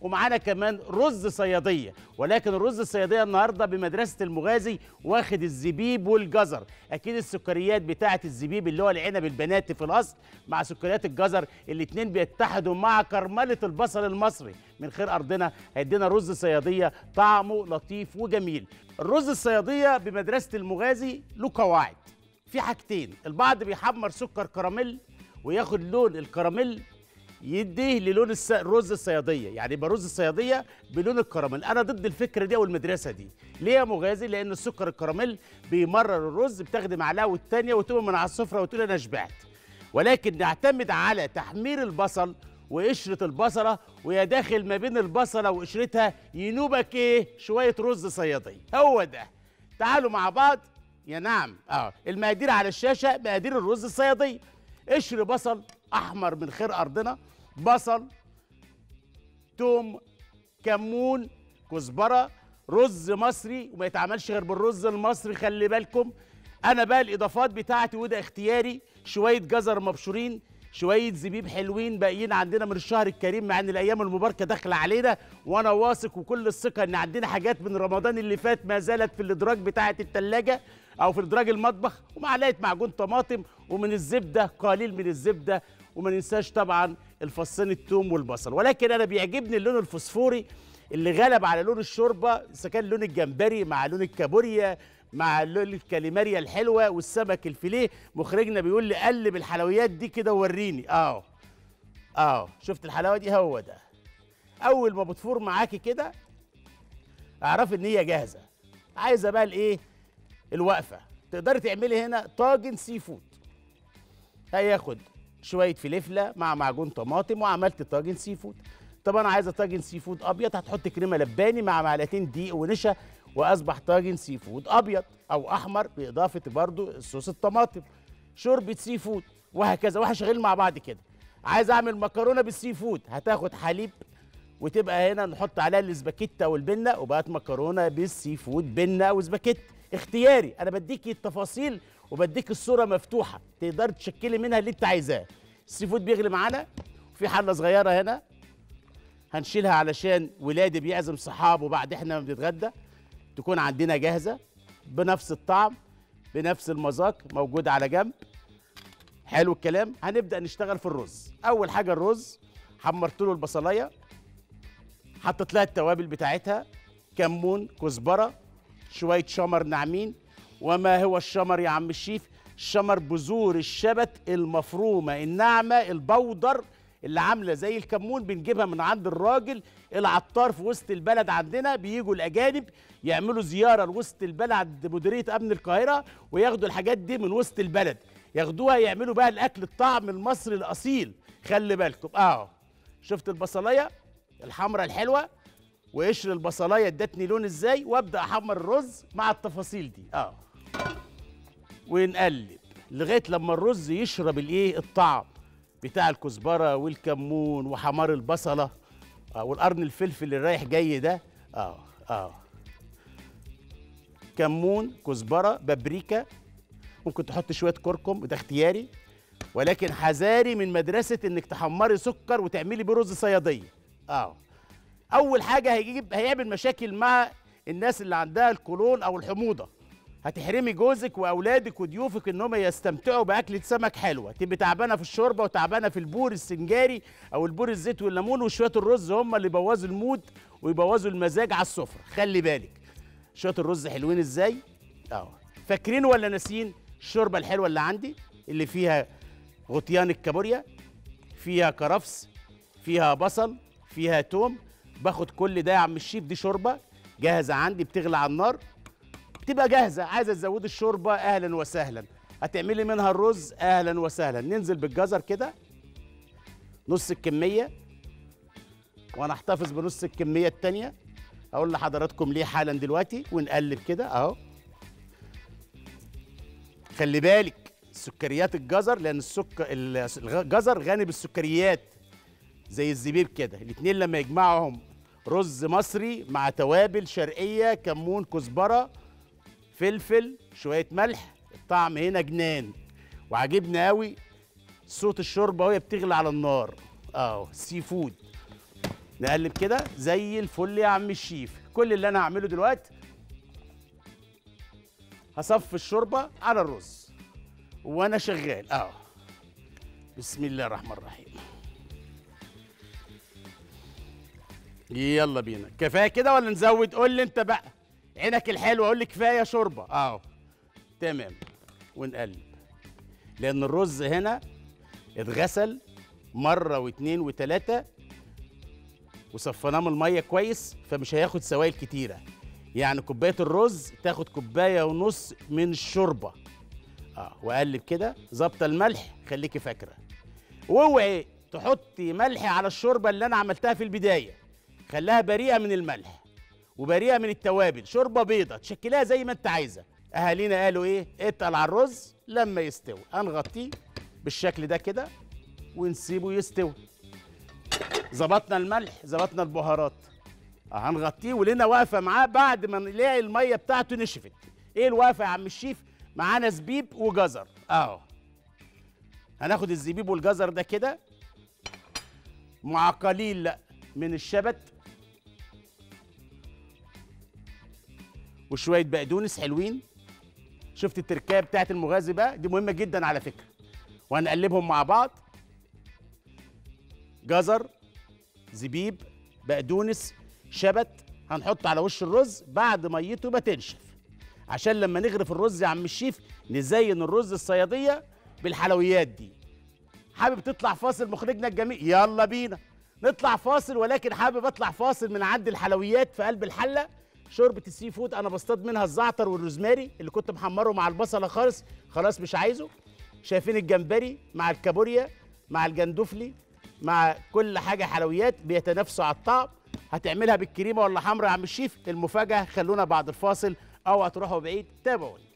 ومعانا كمان رز صياديه، ولكن الرز الصياديه النهارده بمدرسه المغازي واخد الزبيب والجزر، اكيد السكريات بتاعه الزبيب اللي هو العنب البناتي في الاصل مع سكريات الجزر، الاثنين بيتحدوا مع كرمله البصل المصري من خير ارضنا، هيدينا رز صياديه طعمه لطيف وجميل. الرز الصياديه بمدرسه المغازي له قواعد، في حاجتين، البعض بيحمر سكر كراميل وياخد لون الكراميل يديه للون الرز الصياديه، يعني يبقى رز الصياديه بلون الكراميل. انا ضد الفكره دي او المدرسه دي. ليه يا مغازي؟ لان السكر الكراميل بيمرر الرز، بتاخدي معلقه والثانيه وتقوم من على السفره وتقول انا شبعت. ولكن نعتمد على تحمير البصل وقشره البصله، ويا داخل ما بين البصله وقشرتها ينوبك ايه؟ شويه رز صياديه. هو ده، تعالوا مع بعض. يا نعم، المقادير على الشاشه، مقادير الرز الصياديه: قشر بصل احمر من خير ارضنا، بصل، توم، كمون، كزبره، رز مصري، وما يتعملش غير بالرز المصري خلي بالكم. انا بقى الاضافات بتاعتي وده اختياري، شويه جزر مبشورين، شويه زبيب حلوين باقيين عندنا من الشهر الكريم، مع ان الايام المباركه داخله علينا، وانا واثق وكل الثقه ان عندنا حاجات من رمضان اللي فات ما زالت في الادراج بتاعه الثلاجه او في ادراج المطبخ، ومعلقه معجون طماطم، ومن الزبده قليل من الزبده، وما ننساش طبعا الفصين الثوم والبصل. ولكن انا بيعجبني اللون الفسفوري اللي غلب على لون الشوربه، اذا كان لون الجمبري مع لون الكابوريا مع لون الكاليماريا الحلوه والسمك الفيليه. مخرجنا بيقول لي قلب الحلويات دي كده ووريني. شفت الحلاوه دي؟ هو ده، اول ما بتفور معاكي كده اعرفي ان هي جاهزه. عايزه بقى الايه؟ الوقفه. تقدري تعملي هنا طاجن سي فود، هياخد شويه فلفله مع معجون طماطم وعملت طاجن سي فود. طب انا عايزه طاجن سي فود ابيض، هتحط كريمه لباني مع معلقتين دقيق ونشا، واصبح طاجن سي فود ابيض او احمر باضافه برضو صوص الطماطم، شوربه سي فود، وهكذا. وهشغل مع بعض كده. عايز اعمل مكرونه بالسي فود، هتاخد حليب وتبقى هنا نحط عليها الاسباجيتا والبنه، وبقت مكرونه بالسي فود بنه واسباجيتا. اختياري، انا بديكي التفاصيل وبديك الصوره مفتوحه، تقدر تشكلي منها اللي انت عايزاه. السي فود بيغلي معانا، وفي حله صغيره هنا هنشيلها علشان ولادي بيعزم صحابه بعد احنا ما بنتغدى، تكون عندنا جاهزه بنفس الطعم بنفس المذاق، موجوده على جنب. حلو الكلام. هنبدا نشتغل في الرز. اول حاجه الرز حمرت له البصلايه، حطيت لها التوابل بتاعتها، كمون، كزبره، شويه شمر ناعمين. وما هو الشمر يا عم الشيف؟ الشمر بذور الشبت المفرومه الناعمه البودر اللي عامله زي الكمون، بنجيبها من عند الراجل العطار في وسط البلد عندنا. بييجوا الاجانب يعملوا زياره لوسط البلد عند مديريه امن القاهره وياخدوا الحاجات دي من وسط البلد، ياخدوها يعملوا بقى الاكل الطعم المصري الاصيل خلي بالكم. شفت البصلايه الحمراء الحلوه وقشر البصلايه ادتني لون ازاي، وابدا احمر الرز مع التفاصيل دي. ونقلب لغايه لما الرز يشرب الايه؟ الطعم بتاع الكزبره والكمون وحمار البصله والقرن الفلفل اللي رايح جاي ده. كمون، كزبره، بابريكا، ممكن تحط شويه كركم، ده اختياري، ولكن حذاري من مدرسه انك تحمري سكر وتعملي بيه رز صياديه. اول حاجه هيعمل مشاكل مع الناس اللي عندها القولون او الحموضه، هتحرمي جوزك واولادك وضيوفك انهم يستمتعوا باكله سمك حلوه، تبقي تعبانه في الشوربه وتعبانه في البور السنجاري او البور الزيت والليمون، وشويه الرز هم اللي يبوظوا المود ويبوظوا المزاج على السفره، خلي بالك. شويه الرز حلوين ازاي؟ فاكرين ولا ناسيين الشوربه الحلوه اللي عندي اللي فيها غطيان الكابوريا، فيها كرفس، فيها بصل، فيها توم، باخد كل ده يا عم الشيف. دي شوربه جاهزه عندي، بتغلي على النار، تبقى جاهزه. عايزه تزودي الشوربه اهلا وسهلا، هتعملي منها الرز اهلا وسهلا. ننزل بالجزر كده نص الكميه، وانا احتفظ بنص الكميه الثانيه، اقول لحضراتكم ليه حالا دلوقتي. ونقلب كده اهو، خلي بالك سكريات الجزر، لان الجزر غني بالسكريات زي الزبيب كده. الاثنين لما يجمعهم رز مصري مع توابل شرقيه، كمون، كزبره، فلفل، شويه ملح، الطعم هنا جنان. وعجبنا قوي صوت الشوربه وهي بتغلي على النار. سي فود نقلب كده زي الفل يا عم الشيف. كل اللي انا هعمله دلوقتي هصفي الشوربه على الرز وانا شغال اهو. بسم الله الرحمن الرحيم. يلا بينا. كفايه كده ولا نزود؟ قول لي انت بقى، عينك الحلوه قول لي كفايه شوربه اهو. تمام. ونقلب لان الرز هنا اتغسل مره واثنين وثلاثه وصفناه من الميه كويس، فمش هياخد سوائل كتيره. يعني كوبايه الرز تاخد كوبايه ونص من الشوربه. وقلب كده. ظبطه الملح خليكي فاكره، واوعي تحطي ملح على الشوربه اللي انا عملتها في البدايه، خليها بريئه من الملح وبريئه من التوابل، شوربه بيضه تشكلها زي ما انت عايزه. اهالينا قالوا ايه؟ اتقل على الرز لما يستوي. هنغطيه بالشكل ده كده ونسيبه يستوي. ظبطنا الملح، ظبطنا البهارات، هنغطيه ولينا واقفه معاه بعد ما نلاقي الميه بتاعته نشفت. ايه الوقفه يا عم الشيف؟ معانا زبيب وجزر اهو. هناخد الزبيب والجزر ده كده مع قليل من الشبت وشويه بقدونس حلوين. شفت التركية بتاعت المغازي بقى دي مهمه جدا على فكره. وهنقلبهم مع بعض، جزر زبيب بقدونس شبت، هنحط على وش الرز بعد ميته ما تنشف، عشان لما نغرف الرز يا عم الشيف نزين الرز الصياديه بالحلويات دي. حابب تطلع فاصل مخرجنا الجميل؟ يلا بينا نطلع فاصل. ولكن حابب اطلع فاصل من عند الحلويات في قلب الحله. شوربه السي فود انا بصطاد منها الزعتر والروزماري اللي كنت محمره مع البصله خالص، خلاص مش عايزه. شايفين الجمبري مع الكابوريا مع الجندفلي مع كل حاجه حلويات بيتنافسوا على الطعم. هتعملها بالكريمه ولا حمرا يا عم الشيف؟ المفاجاه خلونا بعد الفاصل، اوعى تروحوا بعيد، تابعوني.